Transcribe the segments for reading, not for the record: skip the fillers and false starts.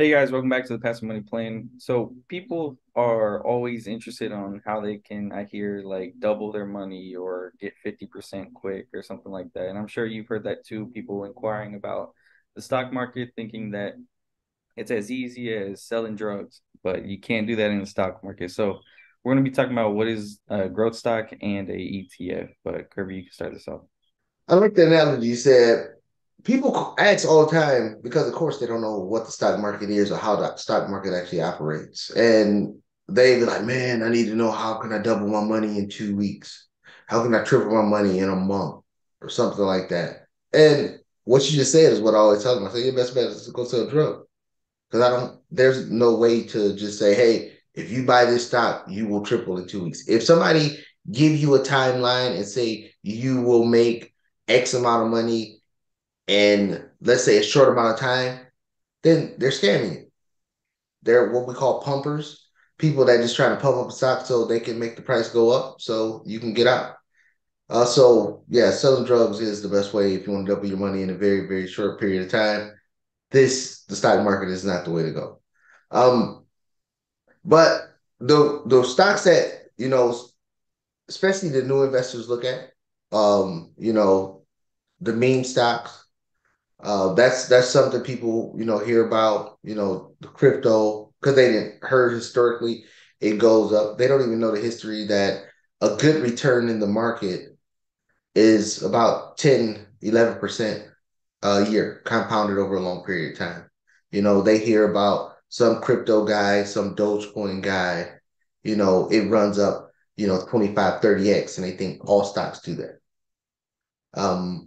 Hey guys, welcome back to the Passive Money Plan. So people are always interested on how they can, I hear, like double their money or get 50% quick or something like that. And I'm sure you've heard that too, people inquiring about the stock market thinking that it's as easy as selling drugs, but you can't do that in the stock market. So we're going to be talking about what is a growth stock and a ETF. But Kirby, you can start this off. I like the analogy you said. People ask all the time because, of course, they don't know what the stock market is or how the stock market actually operates. And they be like, man, I need to know how can I double my money in 2 weeks? How can I triple my money in a month or something like that? And what you just said is what I always tell them. I say, your best bet is to go sell a drug. Because there's no way to just say, hey, if you buy this stock, you will triple in 2 weeks. If somebody give you a timeline and say you will make X amount of money and let's say a short amount of time, then they're scamming you. They're what we call pumpers, people that just try to pump up a stock so they can make the price go up so you can get out. Selling drugs is the best way if you want to double your money in a very, very short period of time. The stock market is not the way to go. But the stocks that, especially the new investors look at, the meme stocks, that's something people, hear about, the crypto, because they didn't heard historically it goes up. They don't even know the history that a good return in the market is about 10, 11% a year compounded over a long period of time. They hear about some crypto guy, some Dogecoin guy, it runs up, 25, 30x, and they think all stocks do that.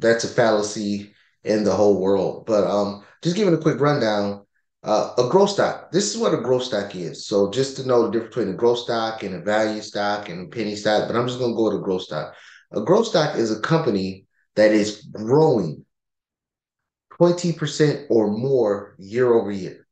That's a fallacy in the whole world. But just giving a quick rundown, a growth stock. This is what a growth stock is. So just to know the difference between a growth stock and a value stock and a penny stock, but I'm just going to go with a growth stock. A growth stock is a company that is growing 20% or more year over year,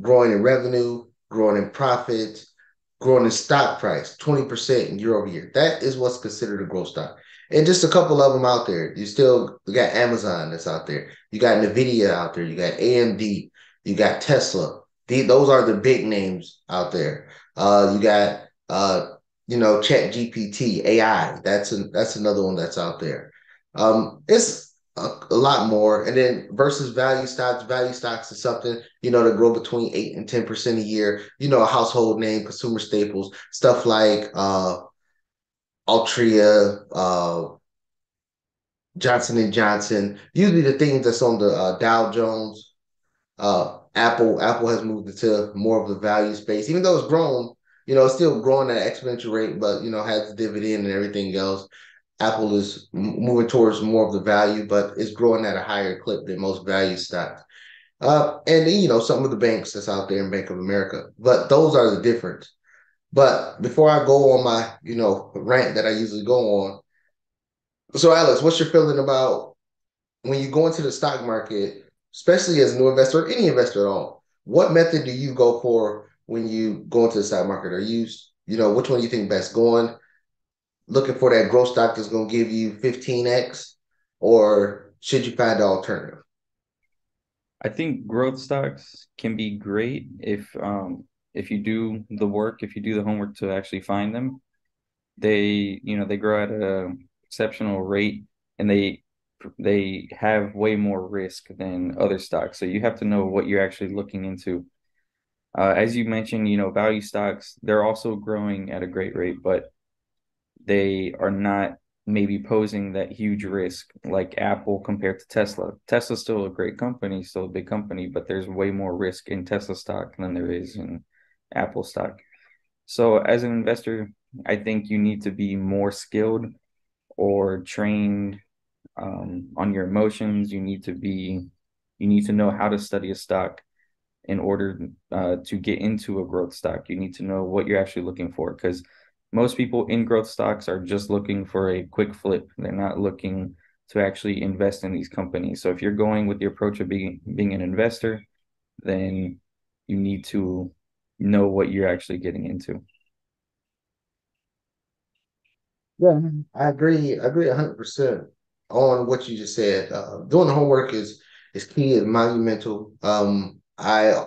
growing in revenue, growing in profits, growing in stock price, 20% year over year. That is what's considered a growth stock. And just a couple of them out there. You still got Amazon that's out there. You got Nvidia out there. You got AMD. You got Tesla. Those are the big names out there. You got, ChatGPT, AI. That's another one that's out there. It's a lot more. And then versus value stocks. Value stocks is something, that grow between 8 and 10% a year. A household name, consumer staples, stuff like Altria, Johnson & Johnson, usually the things that's on the Dow Jones. Apple has moved into more of the value space, even though it's grown, it's still growing at an exponential rate, but, has the dividend and everything else. Apple is moving towards more of the value, but it's growing at a higher clip than most value stocks. And some of the banks that's out there in Bank of America, but those are the difference. But before I go on my, rant that I usually go on. So, Alex, what's your feeling about when you go into the stock market, especially as a new investor or any investor at all? What method do you go for when you go into the stock market? Are you, which one do you think best? Going, looking for that growth stock that's going to give you 15x, or should you find the alternative? I think growth stocks can be great if you do the work, if you do the homework to actually find them. They grow at an exceptional rate, and they have way more risk than other stocks. So you have to know what you're actually looking into. As you mentioned, value stocks, they're also growing at a great rate, but they are not maybe posing that huge risk like Apple compared to Tesla. Tesla's still a great company, still a big company, but there's way more risk in Tesla stock than there is in Apple stock. So as an investor, I think you need to be more skilled or trained on your emotions. You need to know how to study a stock in order to get into a growth stock. You need to know what you're actually looking for, because most people in growth stocks are just looking for a quick flip. They're not looking to actually invest in these companies. So if you're going with the approach of being an investor, then you need to know what you're actually getting into. Yeah, I agree 100% on what you just said. Doing the homework is is key and monumental. I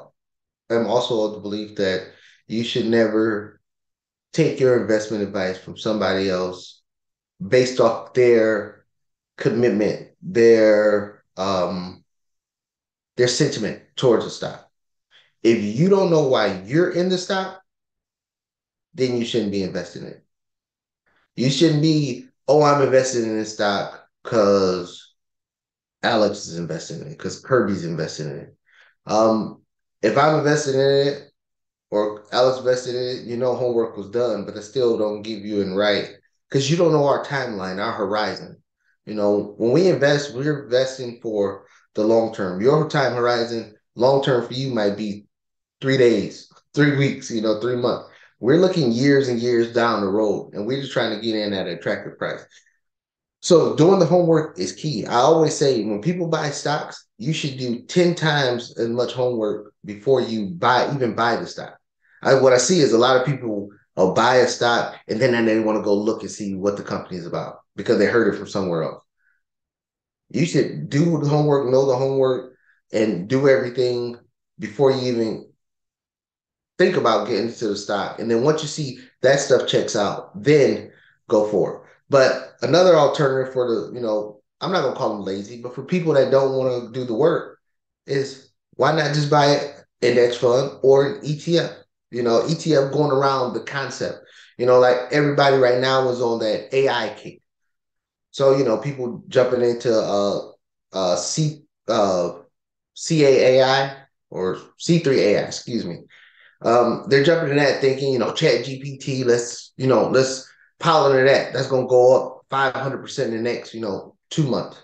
am also of the belief that you should never take your investment advice from somebody else based off their commitment, their sentiment towards a stock. If you don't know why you're in the stock, then you shouldn't be investing in it. You shouldn't be, oh, I'm invested in this stock because Alex is invested in it, because Kirby's invested in it. If I'm invested in it or Alex invested in it, you know homework was done, but I still don't give you in right because you don't know our timeline, our horizon. You know, when we invest, we're investing for the long term. Your time horizon, long term for you might be 3 days, 3 weeks, 3 months. We're looking years and years down the road, and we're just trying to get in at an attractive price. So doing the homework is key. I always say when people buy stocks, you should do 10 times as much homework before you even buy the stock. What I see is a lot of people will buy a stock, and then they want to go look and see what the company is about because they heard it from somewhere else. You should do the homework, know the homework, and do everything before you even think about getting into the stock. And then once you see that stuff checks out, then go for it. But another alternative for the, I'm not going to call them lazy, but for people that don't want to do the work is why not just buy an index fund or an ETF? ETF going around the concept. Like everybody right now is on that AI kick. So, people jumping into CAAI or C3AI, excuse me. They're jumping in that thinking, ChatGPT, let's pile into that. That's going to go up 500% in the next, 2 months.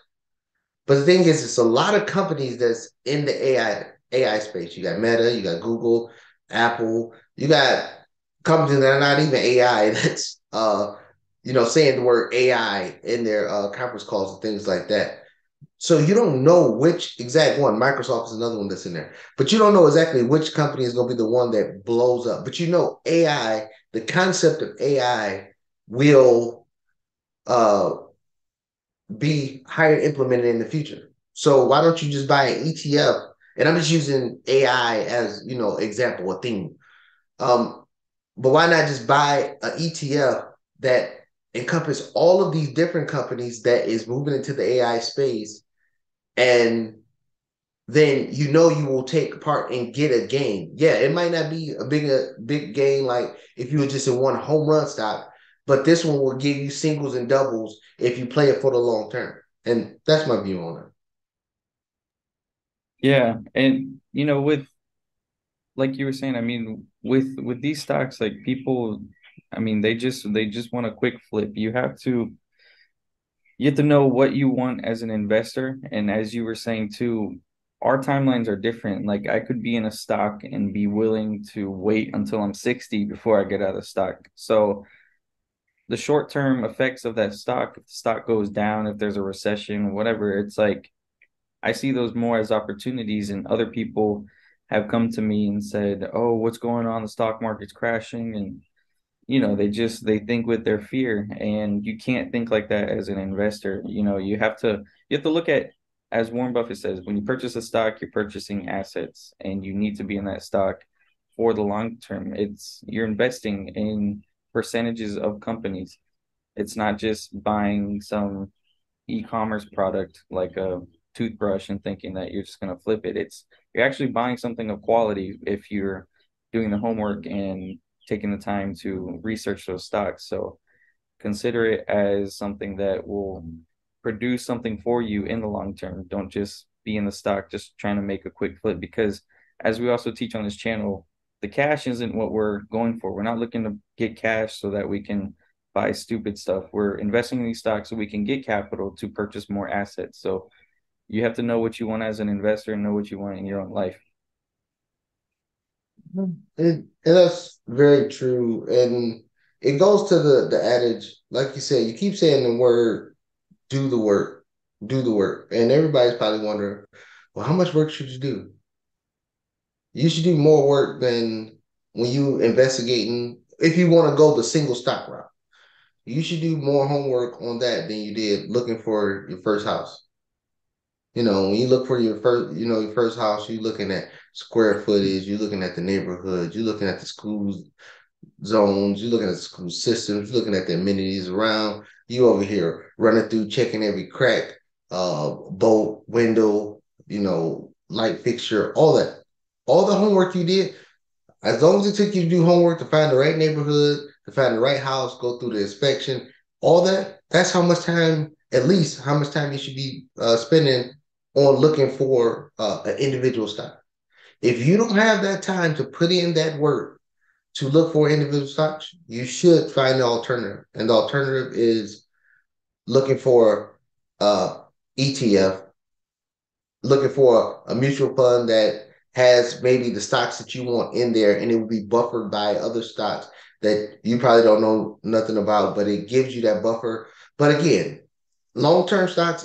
But the thing is, it's a lot of companies that's in the AI space. You got Meta, you got Google, Apple. You got companies that are not even AI that's, saying the word AI in their conference calls and things like that. So you don't know which exact one. Microsoft is another one that's in there. But you don't know exactly which company is going to be the one that blows up. But AI, the concept of AI will be higher implemented in the future. So why don't you just buy an ETF? And I'm just using AI as, example, a theme. But why not just buy an ETF that encompasses all of these different companies that is moving into the AI space? And then you will take part and get a gain. Yeah, it might not be a big gain like if you were just in one home run stock, but this one will give you singles and doubles if you play it for the long term. And that's my view on it. Yeah, and with like you were saying, with these stocks, like people, they just want a quick flip. You have to know what you want as an investor. And as you were saying too, our timelines are different. Like I could be in a stock and be willing to wait until I'm 60 before I get out of stock. So the short-term effects of that stock, if the stock goes down, if there's a recession, whatever, it's like I see those more as opportunities. And other people have come to me and said, oh, what's going on? The stock market's crashing. And they think with their fear, and you can't think like that as an investor. You have to look at, as Warren Buffett says, when you purchase a stock, you're purchasing assets, and you need to be in that stock for the long term. You're investing in percentages of companies. It's not just buying some e-commerce product like a toothbrush and thinking that you're just going to flip it. You're actually buying something of quality if you're doing the homework and taking the time to research those stocks. So consider it as something that will produce something for you in the long term. Don't just be in the stock just trying to make a quick flip, because as we also teach on this channel, the cash isn't what we're going for. We're not looking to get cash so that we can buy stupid stuff. We're investing in these stocks so we can get capital to purchase more assets. So you have to know what you want as an investor and know what you want in your own life. And that's very true. And it goes to the adage, like you said, you keep saying the word, do the work. And everybody's probably wondering, well, how much work should you do? You should do more work than when you investigating. If you want to go the single stock route, you should do more homework on that than you did looking for your first house. You know, when you look for your first, you know, your first house, you're looking at square footage, you're looking at the neighborhood, you're looking at the school zones, you're looking at the school systems, you're looking at the amenities around. You over here running through, checking every crack, bolt, window, you know, light fixture, all that. All the homework you did, as long as it took you to do homework to find the right neighborhood, to find the right house, go through the inspection, all that, that's how much time, at least how much time you should be spending on looking for an individual stock. If you don't have that time to put in that work to look for individual stocks, you should find the alternative. And the alternative is looking for ETF, looking for a mutual fund that has maybe the stocks that you want in there, and it will be buffered by other stocks that you probably don't know nothing about, but it gives you that buffer. But again, long-term stocks,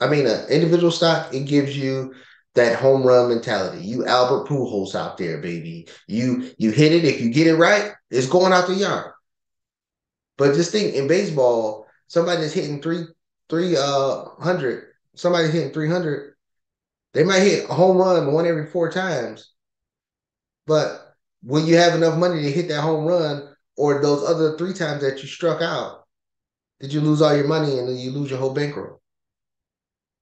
an individual stock, it gives you that home run mentality. You Albert Pujols out there, baby. You hit it. If you get it right, it's going out the yard. But just think, in baseball, somebody's hitting 300. Somebody's hitting 300. They might hit a home run one every four times. But will you have enough money to hit that home run, or those other three times that you struck out? Did you lose all your money and then you lose your whole bankroll?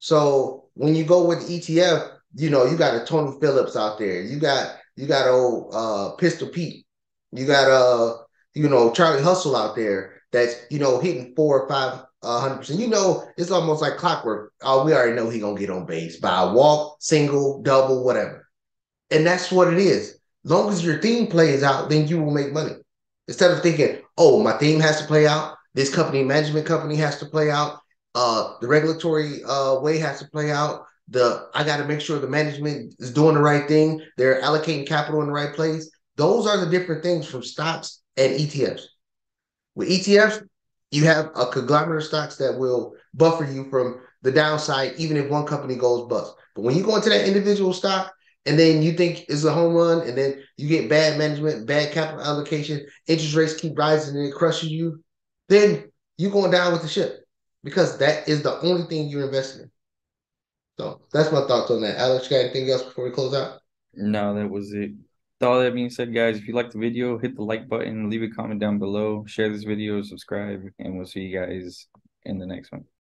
So when you go with ETF, you know, you got a Tony Phillips out there. You got old Pistol Pete. You got Charlie Hustle out there that's, you know, hitting 4 or 5 100%. You know, it's almost like clockwork. Oh, we already know he gonna get on base by a walk, single, double, whatever. And that's what it is. As long as your theme plays out, then you will make money. Instead of thinking, oh, my theme has to play out, this company, management company has to play out, the regulatory way has to play out, I got to make sure the management is doing the right thing, they're allocating capital in the right place. Those are the different things from stocks and ETFs. With ETFs, you have a conglomerate of stocks that will buffer you from the downside, even if one company goes bust. But when you go into that individual stock, and then you think it's a home run, and then you get bad management, bad capital allocation, interest rates keep rising and it crushes you, then you're going down with the ship, because that is the only thing you're investing in. So that's my thoughts on that. Alex, you got anything else before we close out? No, that was it. With all that being said, guys, if you liked the video, hit the like button, leave a comment down below, share this video, subscribe, and we'll see you guys in the next one.